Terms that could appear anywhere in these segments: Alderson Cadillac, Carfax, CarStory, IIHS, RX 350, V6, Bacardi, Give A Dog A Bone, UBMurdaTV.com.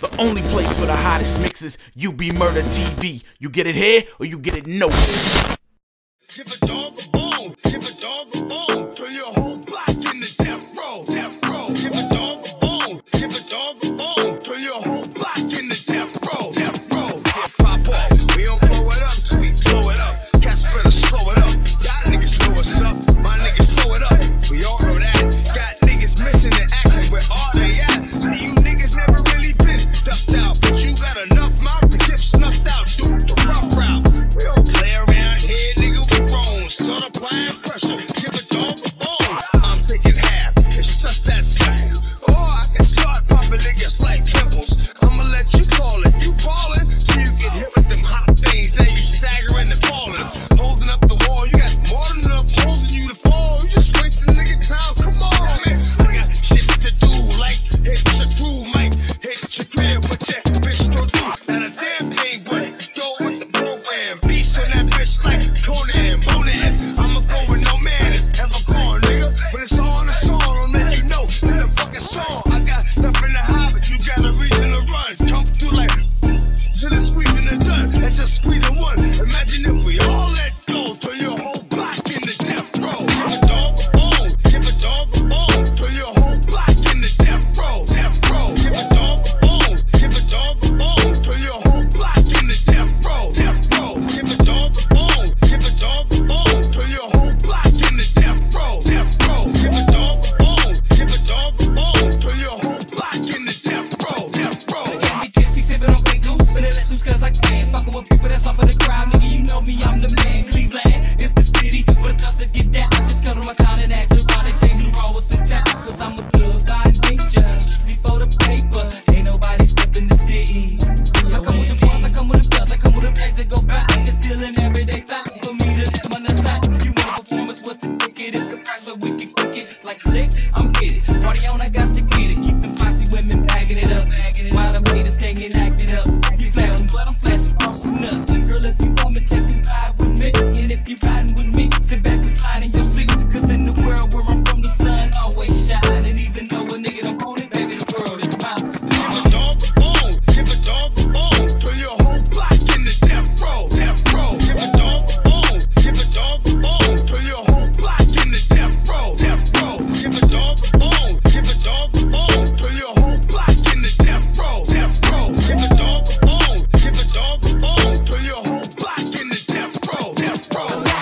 The only place for the hottest mixes, UB Murda TV. You get it here or you get it nowhere. Give a dog a bone, give a dog a bone. Turn your whole block into death row, death row. Give a dog a bone, give a dog a bone. Turn your whole block into death row, death row. Pop off, we don't blow it up till we blow it up. Cats better slow it up. Y'all niggas know what's up, my niggas throw it up. We all know that. Got niggas missing the action, where are they at? See, you niggas never really been stuffed out, but you got enough mouth to get snuffed out. Do the rough route, we don't play around here. Start applying pressure, give a dog a bone. I'm taking half, it's just that simple. Or I can start popping niggas like pimples. I'ma let you call it, you ballin', till you get hit with them hot things. Then you staggering and falling, holding up the wall. You got more than enough holding you to fall. You just wasting nigga time, come on, man. I got shit to do, like hit your crew, Mike. Hit your crib with that bitch, don't do not a damn thing, but go with the program. Beast on that bitch like Conan, Conan. Squeezing one. Imagine if we all let go. Turn your whole block into death row. Give a dog a bone. Give a dog a bone. Turn your whole block into death row. Death row. Give a dog a bone. Give a dog a bone. Turn your whole block into death row. Death row. Give a dog a bone. Give a dog a bone. Turn your whole block into death row. Death row. Give a dog a bone. Give a dog a bone. Turn your whole block into death row. Death row. They got me tipsy, sipping on fake news, but they let loose 'cause I can. Fucking with people that's off of the crowd, nigga, you know me, I'm the man. Cleveland is the city where the thugs get down. I just cut on my town and act ironic, they do roll with some town. 'Cause I'm a thug, I ain't just before the paper, ain't nobody stepping the city. I come with the balls, I come with the bells, I come with the bags that go by. It's still an everyday thought for me to let my nuts out. You want a performance, what's the ticket? If the price of wicked cricket, like click, I'm get it. Party on, I got to get it. Keep them foxy women bagging it up. While the waiters can't get acted up. You flashing, but I'm flashing off some nuts. Girl, if you want me, take me ride with me. And if you riding with me, sit back and recline in your seat. 'Cause in the world where I'm from, the sun always shine. And even though a nigga don't own it, baby, the world is mine. Give a dog a bone, give a dog a bone. Turn your whole block into death row, death row. Give a dog a bone, give a dog a bone. Turn your whole block into death row, death row. Give a dog a bone, give a dog a bone. Turn your whole block into death row, death row. Give a dog a bone, give a dog a bone. Turn your whole block into death row, death row. I'm out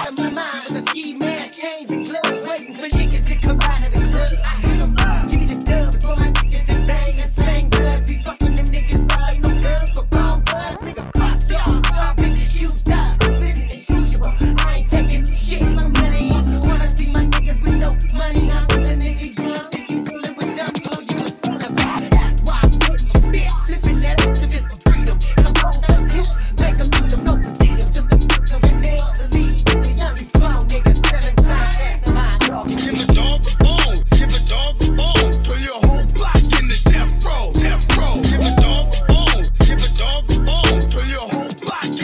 of my mind with the ski mask, chains and gloves, waiting for niggas to come out of the club. I hit 'em up, give me the dubs for my niggas and bang and slang drugs. We fucking them niggas all like no love for bomb bugs. Nigga, pop y'all, all bitches used up. It's business as usual. I ain't taking shit from none of you. Wanna see my niggas with no money? I'm just a nigga young, if you dealing with them, you know you a son of a. That's why I'm putting your bitch, flipping that activist for freedom, and I'm on the tip, make 'em do them no potato, just a pistol and nail the lead. The youngest grown niggas, 7 times after my dog. Give a dog a bone, give a dog a bone. Turn your whole block into death row, death row. Give a dog a bone, give a dog a bone. Turn your whole block into death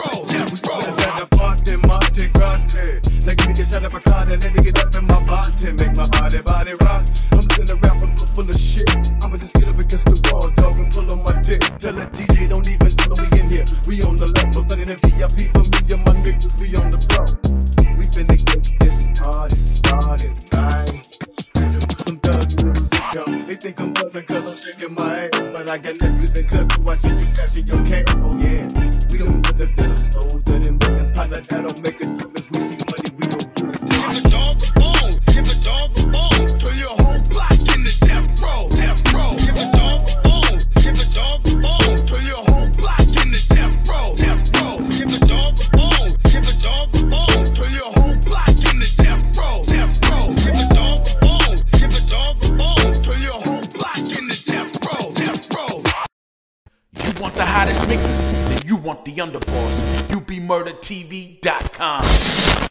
row, death row. Let's have a party, Monte Grande. Like niggas had a Bacardi, let it get up in my body, make my body, body rock. I'm feeling a rapper so full of shit. I'ma just get up against the wall, dog, and pull on my dick. Tell a DJ don't even tell me in here. We on the level, thuggin' in VIP for me and my niggas, we on the floor. We finna get this party started, right? Some thug music, yo. They think I'm buzzing 'cause I'm shaking my ass, but I got that music 'cause to watch you flashing your cam. Oh yeah, we don't put this down, so that in my partner that don't make a difference. We see money, we don't do it. Give a dog a bone, give a dog a bone. Turn your whole block into death row, death row. Give a dog a bone, give a dog a bone. Turn your whole block into death row, death row. Give a dog a bone, give a dog a bone. Turn your whole block into death row, death row. Give a dog a bone, give a dog a bone. Turn your whole block into death row, death row. You want the hottest mixes, then you want the underboss. UBMurdaTV.com